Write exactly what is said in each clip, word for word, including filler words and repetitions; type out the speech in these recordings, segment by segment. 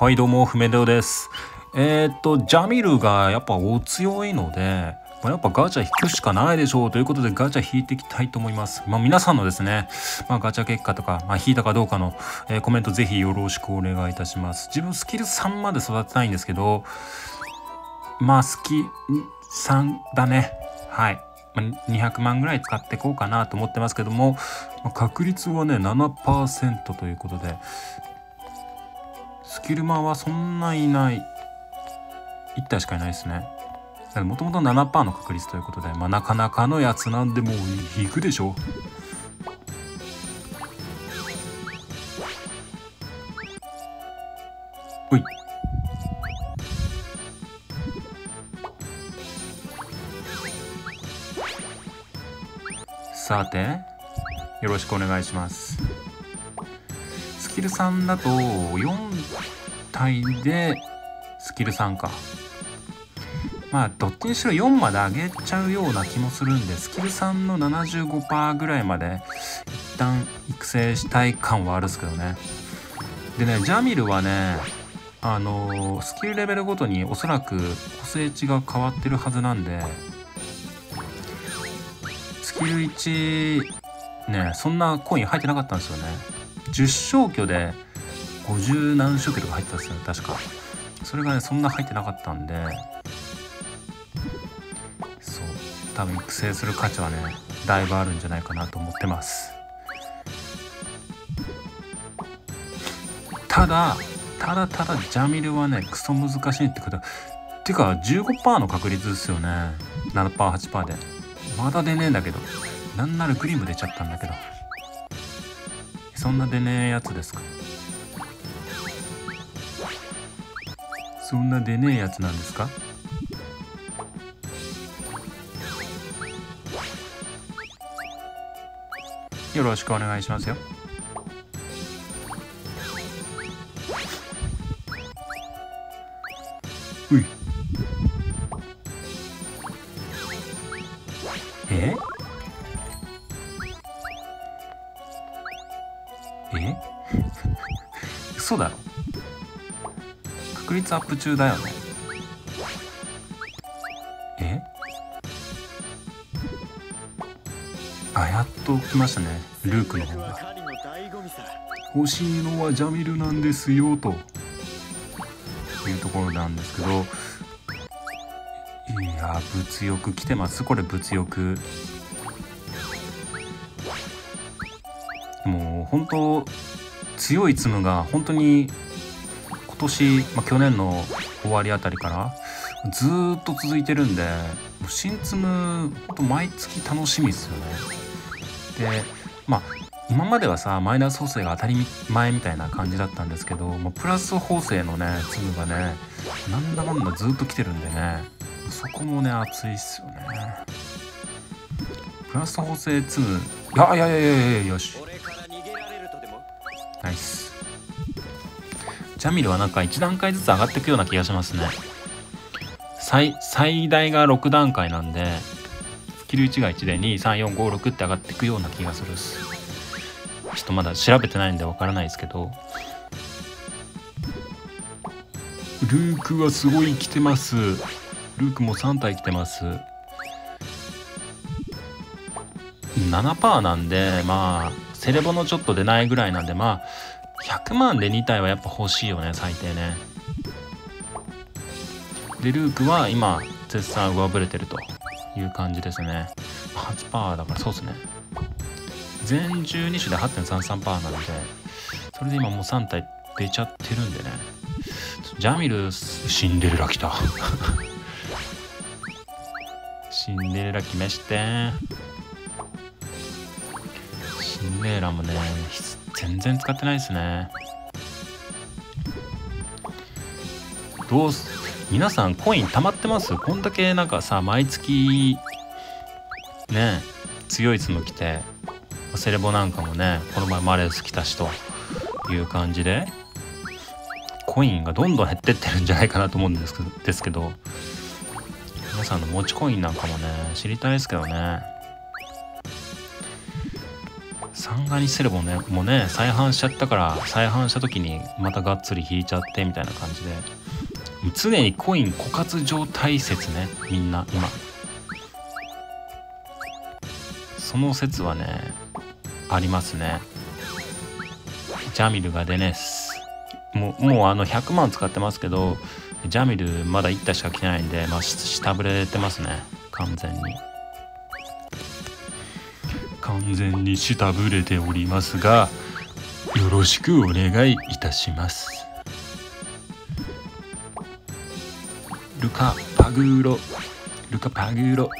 はい、どうもふめでおです。えー、っとジャミルがやっぱお強いので、まあ、やっぱガチャ引くしかないでしょうということで、ガチャ引いていきたいと思います。まあ皆さんのですね、まあ、ガチャ結果とか、まあ、引いたかどうかの、えー、コメントぜひよろしくお願いいたします。自分スキルさんまで育てたいんですけど、まあスキさんだね。はい、にひゃくまんぐらい使っていこうかなと思ってますけども、確率はね ななパーセント ということで、スキルマンはそんないない、いち体しかいないですね。もともと ななパーセント の確率ということで、まあ、なかなかのやつなんで、もう引くでしょ。ほい、さてよろしくお願いします。スキルさんだとよん体でスキルさんか、まあどっちにしろよんまで上げちゃうような気もするんで、スキルさんの ななじゅうごパーセント ぐらいまで一旦育成したい感はあるんですけどね。でね、ジャミルはね、あのー、スキルレベルごとにおそらく個性値が変わってるはずなんで、スキルいちね、そんなコイン入ってなかったんですよね。じゅう消去でごじゅう何消去とか入ってたんですよね、確か。それがねそんな入ってなかったんで、そう、多分育成する価値はねだいぶあるんじゃないかなと思ってます。ただただただジャミルはねクソ難しいってことていうか じゅうごパーセント の確率ですよね。 ななパーセントはちパーセント で。まだ出ねえんだけど、なんならグリム出ちゃったんだけど、そんな出ねえやつですか。そんな出ねえやつなんですか。よろしくお願いしますよ。うい、ええ嘘だろ、確率アップ中だよね。えあ、やっと来ましたね、ルークの方が。欲しいのはジャミルなんですよというところなんですけど、いやー物欲来てます。これ物欲もう本当強いツムが本当に今年、まあ、去年の終わりあたりからずーっと続いてるんで、新ツムほんと毎月楽しみですよね。でまあ今まではさマイナス補正が当たり前みたいな感じだったんですけど、まあ、プラス補正のねツムがねなんだかんだずーっと来てるんでね、そこもね熱いっすよね。プラス補正ツム、いやいやいやいやいや、よしナイス。ジャミルはなんかいち段階ずつ上がっていくような気がしますね。 最, 最大がろく段階なんで、スキルいちがいちでにさんよんごろくって上がっていくような気がするっす。ちょっとまだ調べてないんでわからないですけど、ルークはすごい来てます。ルークもさん体来てます。 ななパーセント なんで、まあセレボのちょっと出ないぐらいなんで、まあひゃくまんでに体はやっぱ欲しいよね、最低ね。でルークは今絶賛上振れてるという感じですね。 はちパーセント だからそうですね、全じゅうに種で はちてんさんさんパーセント なので、それで今もうさん体出ちゃってるんでね。ジャミルシンデレラ来たシンデレラ来まして、シンデレラもね全然使ってないですね。どうす、皆さんコイン溜まってます？こんだけなんかさ毎月ね強いツム来て、セレボなんかもねこの前マレウス来たしという感じで、コインがどんどん減ってってるんじゃないかなと思うんですけど、ですけど皆さんの持ちコインなんかもね知りたいですけどね。三がにすればね、もうね再販しちゃったから、再販した時にまたがっつり引いちゃってみたいな感じで、常にコイン枯渇状態説ね、みんな今。その説はねありますね。ジャミルが出ねえ、もうもうあのひゃくまん使ってますけど、ジャミルまだいち体しか来てないんで、まあ下振れてますね、完全に。完全に下振れておりますが、よろしくお願いいたします。ルカ・パグーロ、ルカ・パグーロ。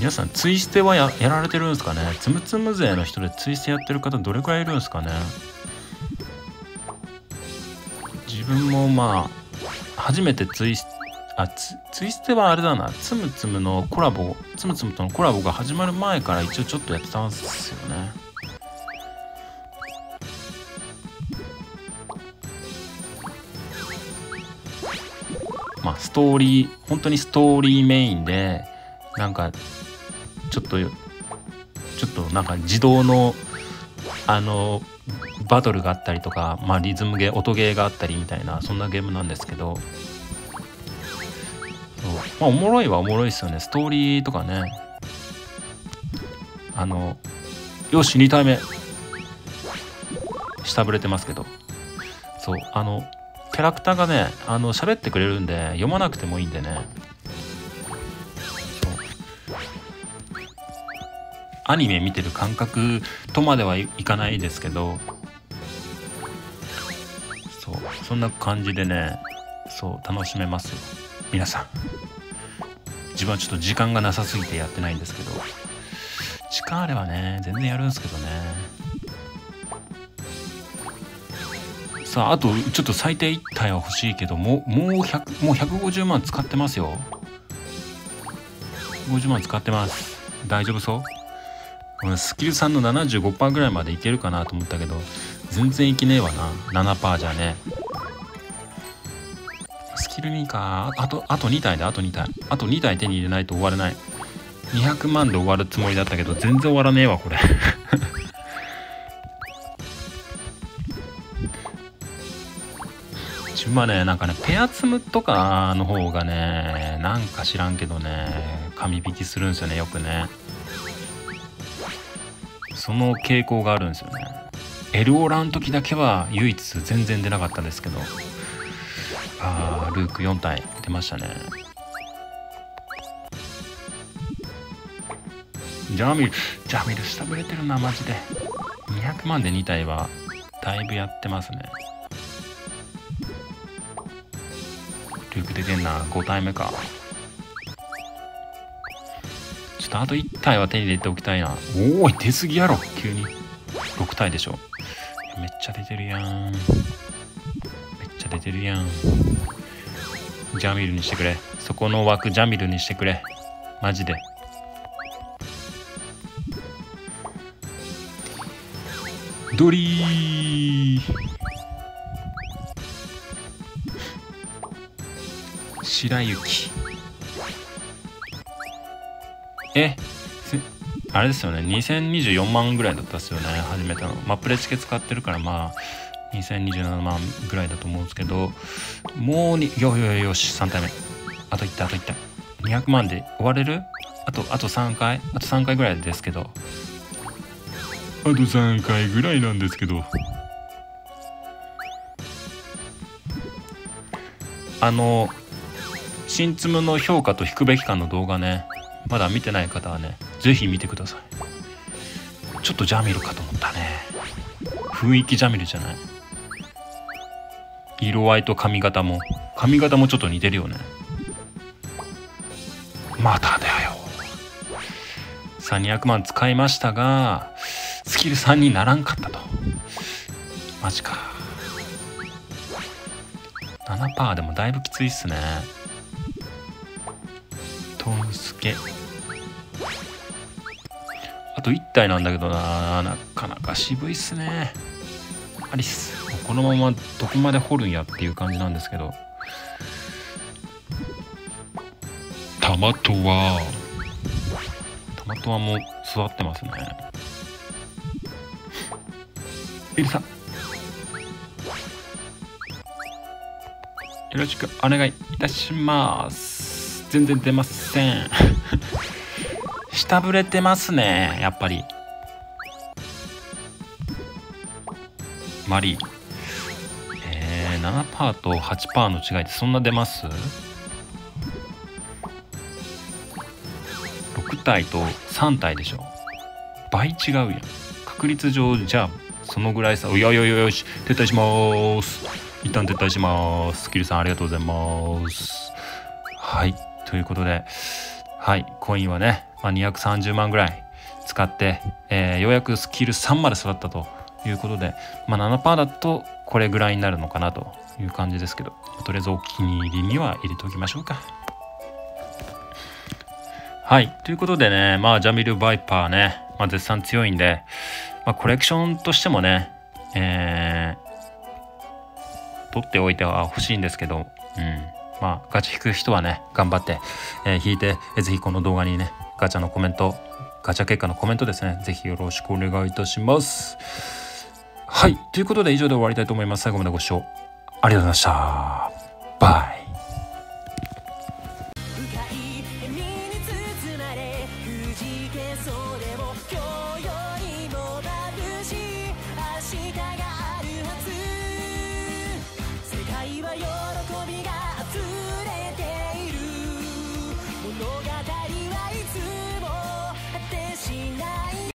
皆さんツイステは や, やられてるんですかね。つむつむ勢の人でツイステやってる方どれくらいいるんですかね。自分もまあ初めてツイステ、あ ツ, ツイステはあれだな、つむつむのコラボ、つむつむとのコラボが始まる前から一応ちょっとやってたんですよね。まあストーリー、本当にストーリーメインで、なんかちょっとちょっとなんか自動のあのバトルがあったりとか、まあ、リズムゲー、音ゲーがあったりみたいな、そんなゲームなんですけど、そう、まあ、おもろいはおもろいですよね。ストーリーとかね、あのよしに体目下振れてますけど、そう、あのキャラクターがねあの喋ってくれるんで読まなくてもいいんでね。アニメ見てる感覚とまではいかないですけど、そう、そんな感じでね、そう楽しめますよ皆さん。自分はちょっと時間がなさすぎてやってないんですけど、時間あればね全然やるんですけどね。さあ、あとちょっと最低いち体は欲しいけど、もうもうひゃく、もうひゃくごじゅうまん使ってますよ。ひゃくごじゅうまん使ってます。大丈夫そう？スキルさんの ななじゅうごパーセント ぐらいまでいけるかなと思ったけど、全然いけねえわな。 ななパーセント じゃね。スキルにか、あとあとに体で、あとに体、あとに体手に入れないと終われない。にひゃくまんで終わるつもりだったけど全然終わらねえわこれ自分はね、なんかねペア積むとかの方がね、なんか知らんけどね神引きするんですよね、よくね。その傾向があるんですよね。エルオラの時だけは唯一全然出なかったんですけど、あールークよん体出ましたね。ジャミル、ジャミル下振れてるなマジで。にひゃくまんでに体はだいぶやってますね。ルーク出てんな、ご体目か。あといち体は手に入れておきたいな。おー、出過ぎやろ急に。ろく体でしょ。めっちゃ出てるやん、めっちゃ出てるやん。ジャミルにしてくれ、そこの枠ジャミルにしてくれマジで。ドリー白雪、え、あれですよね、にせんにじゅうよんまんぐらいだったっすよね始めたの。まあプレチケ使ってるから、まあにせんにじゅうななまんぐらいだと思うんですけど、もうに、よよよよしさん体目、あといったあといった。にひゃくまんで終われる？あとあとさん回、あとさん回ぐらいですけど、あとさん回ぐらいなんですけど、あの新ツムの評価と引くべきかの動画ね、まだ見てない方はねぜひ見てください。ちょっとジャミルかと思ったね、雰囲気ジャミルじゃない。色合いと髪型も、髪型もちょっと似てるよね。まただよ。さあにひゃくまん使いましたがスキルさんにならんかったと。マジか。ななパーセント でもだいぶきついっすね。トンスケあといち体なんだけどな、なかなか渋いっすね。アリスこのままどこまで掘るんやっていう感じなんですけど、トマトはトマトアも座ってますね。エルさん、よろしくお願いいたします。全然出ません下ぶれてますね、やっぱり。マリー、えー、ななパーセント と はちパーセント の違いってそんな出ます？ろくたいとさんたいでしょ、倍違うやん。確率上じゃあそのぐらいさ。よよよよよし、撤退しまーす。一旦撤退しまーす。キルさんありがとうございます。はい、ということで、はい、コインはね、まあ、にひゃくさんじゅうまんぐらい使って、えー、ようやくスキルさんまで育ったということで、まあ、ななパーセント だとこれぐらいになるのかなという感じですけど、とりあえずお気に入りには入れておきましょうか。はい、ということでね、まあジャミル・バイパーね、まあ、絶賛強いんで、まあ、コレクションとしてもね、えー、取っておいては欲しいんですけど、うん、まあガチ引く人はね頑張って、えー、引いて、えー、ぜひこの動画にねガチャのコメント、ガチャ結果のコメントですね、ぜひよろしくお願いいたします。はい、ということで以上で終わりたいと思います。最後までご視聴ありがとうございました。バイ。